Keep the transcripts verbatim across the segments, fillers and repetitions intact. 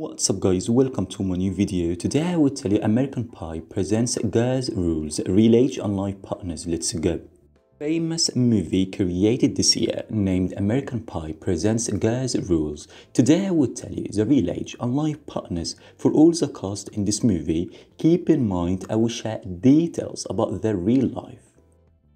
What's up guys, welcome to my new video. Today I will tell you American Pie Presents Girls' Rules, Relate Online Partners, let's go. Famous movie created this year named American Pie Presents Girls' Rules. Today I will tell you the real age and life partners for all the cast in this movie. Keep in mind I will share details about their real life.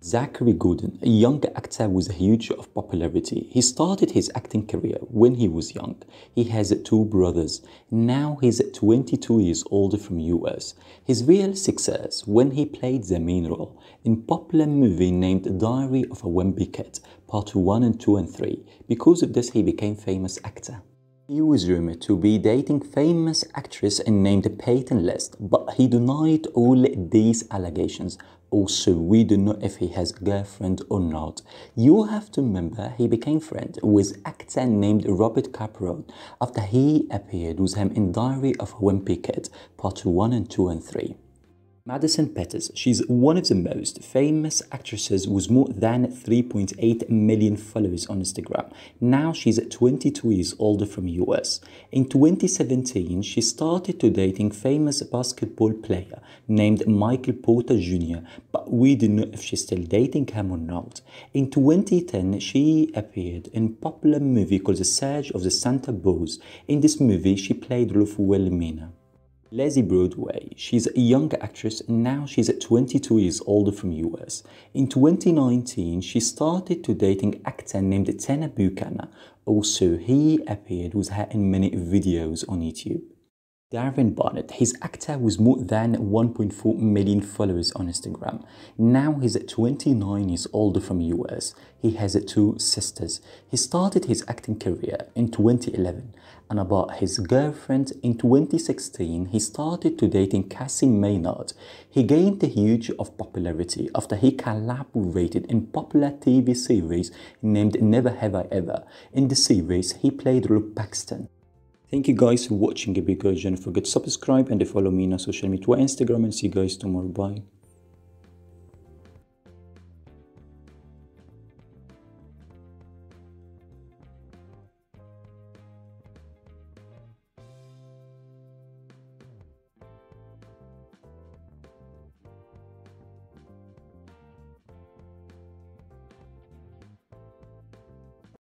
Zachary Gordon, a young actor with a huge of popularity. He started his acting career when he was young. He has two brothers. Now he's twenty-two years old from U S. His real success when he played the main role in popular movie named Diary of a Wimpy Kid, part one and two and three. Because of this he became famous actor. He was rumored to be dating famous actress named Peyton List, but he denied all these allegations. Also, we don't know if he has a girlfriend or not. You have to remember he became friends with actor named Robert Capron after he appeared with him in Diary of a Wimpy Kid, part one and two and three. Madison Pettis, she's one of the most famous actresses with more than three point eight million followers on Instagram. Now she's twenty-two years old from U S. In twenty seventeen, she started to dating famous basketball player named Michael Porter Junior, but we don't know if she's still dating him or not. In twenty ten, she appeared in a popular movie called The Surge of the Santa Boas. In this movie, she played Wilhelmina. Lizzie Broadway, she's a young actress and now she's twenty-two years old from U S. In twenty nineteen, she started to dating actor named Tanner Buchanan. Also, he appeared with her in many videos on YouTube. Darren Barnett, he's actor with more than one point four million followers on Instagram. Now he's twenty-nine years old from U S. He has two sisters. He started his acting career in twenty eleven. And about his girlfriend, in twenty sixteen, he started to dating Cassie Maynard. He gained a huge of popularity after he collaborated in popular T V series named Never Have I Ever. In the series, he played Luke Paxton. Thank you guys for watching. Because don't forget to subscribe and follow me on social media, Instagram, and see you guys tomorrow. Bye.